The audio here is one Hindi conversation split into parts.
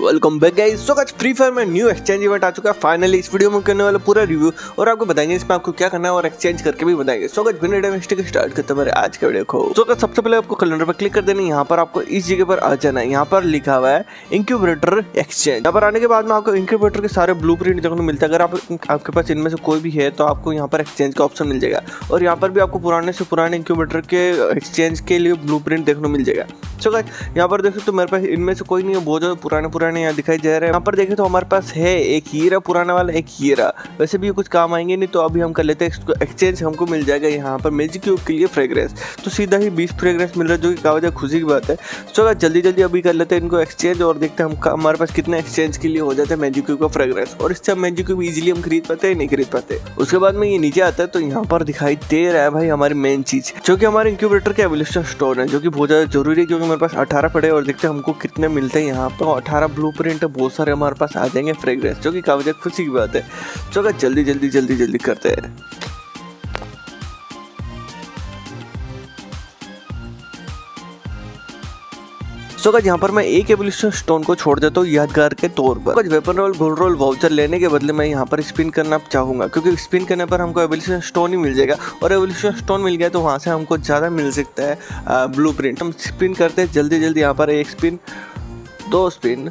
Welcome back guys. So guys free fire में न्यू एक्सचेंज इवेंट आ चुका है फाइनली। इस वीडियो में करने वाला पूरा रिव्यू और आपको बताएंगे इसमें आपको क्या करना है और एक्सचेंज करके भी बताएंगे। सो गाइस बिना टाइम स्टिक स्टार्ट करते हैं आज का वीडियो को। सो गाइस सबसे पहले आपको कैलेंडर पर क्लिक कर देना है। यहाँ पर आपको इस जगह पर आ जाना है। यहाँ पर लिखा हुआ है इंक्यूबेटर एक्सचेंज। यहाँ पर आने के बाद में आपको इंक्यूबेटर के सारे ब्लूप्रिंट देखने को मिलता है। अगर आपके पास इनमें से कोई भी है तो आपको यहाँ पर एक्सचेंज का ऑप्शन मिल जाएगा और यहाँ पर भी आपको पुराने से पुराने इंक्यूबेटर के एक्सचेंज के लिए ब्लूप्रिंट देखने को मिल जाएगा। सो गाइस यहाँ पर देखो तो मेरे पास इनमें से कोई नहीं है, बहुत ज़्यादा पुराने यहाँ दिखाई जा रहा है। यहाँ पर देखें तो हमारे पास है एक हीरा पुराना वाला, एक हीरा वैसे भी कुछ काम आएंगे नहीं तो अभी हम कर लेते हैं एक्सचेंज। हमको मिल जाएगा यहाँ पर मैजिक क्यूब के लिए फ्रेग्रेंस, तो सीधा ही 20 फ्रेग्रेंस मिल रहा है जो कि काफी खुशी की बात है। सो जल्दी जल्दी अभी कर लेते हैं इनको एक्सचेंज और देखते हैं हम हमारे पास कितने एक्सचेंज के लिए हो जाता है मैजिक क्यूब का फ्रेग्रेंस और इससे मैजिक क्यूब ईजिली हम खरीद पाते हैं नहीं खरीद पाते। उसके बाद में ये नीचे आता है तो यहाँ पर दिखाई दे रहा है भाई हमारी मेन चीज जो कि हमारे इंक्यूबेटर के एवोल्यूशन स्टोन है, जो कि बहुत ज्यादा जरूरी है क्योंकि हमारे पास 18 पड़े और देखते हैं हमको कितने मिलते हैं। यहाँ पर 18 ब्लूप्रिंट बहुत सारे हमारे पास आ जाएंगे फ्रेग्रेंस, जो कि काफी ज्यादा खुशी की बात है। चलो जल्दी करते हैं। सो गाइस यहाँ पर मैं एक एवोल्यूशन स्टोन को छोड़ देता हूँ यादगार के तौर पर। कुछ weapon roll gold roll voucher लेने के बदले मैं यहाँ पर स्पिन करना चाहूँगा क्योंकि स्पिन करने पर हमको एवोल्यूशन स्टोन ही मिल जाएगा और एवोल्यूशन स्टोन मिल गया तो वहाँ से हमको ज़्यादा मिल सकता है ब्लूप्रिंट। हम स्पिन करते हैं जल्दी यहाँ पर, एक स्पिन, दो स्पिन,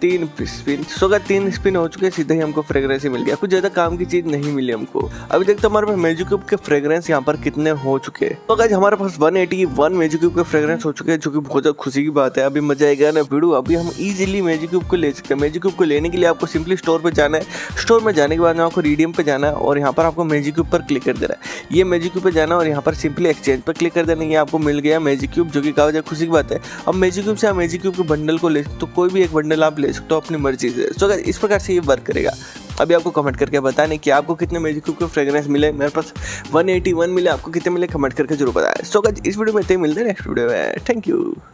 तीन स्पिन। सो अगर 3 स्पिन हो चुके हैं सीधे ही हमको फ्रेग्रेंस ही मिल गया, कुछ ज़्यादा काम की चीज़ नहीं मिली हमको। अभी देखते हमारे पास मैजिक क्यूब के फ्रेग्रेंस यहाँ पर कितने हो चुके हैं। तो गाइस हमारे पास 181 मैजिक क्यूब के फ्रेग्रेंस हो चुके हैं जो कि बहुत ज़्यादा खुशी की बात है। अभी मजा आएगा ना वीडियो। अभी हम ईजिली मैजिक क्यूब को ले सकते हैं। मैजिक क्यूब को लेने के लिए आपको सिंपली स्टोर पर जाना है। स्टोर में जाने के बाद आपको रिडीम पर जाना है और यहाँ पर आपको मैजिक क्यूब पर क्लिक कर देना है। ये मैजिक क्यूब पर जाना और यहाँ पर सिंपली एक्सचेंज पर क्लिक कर देना। ये आपको मिल गया मैजिक क्यूब जो कि काफ़ी ज़्यादा खुशी की बात है। अब मैजिक क्यूब से आप मैजिक क्यूब के बंडल को ले सकते हो, कोई भी एक बंडल आप तो अपनी मर्जी से। सो गाइस इस प्रकार से ये वर्क करेगा। अभी आपको कमेंट करके बताने कि आपको कितने मैजिक क्यूब के फ्रेग्रेंस मिले। मेरे पास 181 मिले, आपको कितने मिले कमेंट करके जरूर बताएं। सो गाइस इस वीडियो में इतना ही, मिलते हैं नेक्स्ट वीडियो में। Thank you.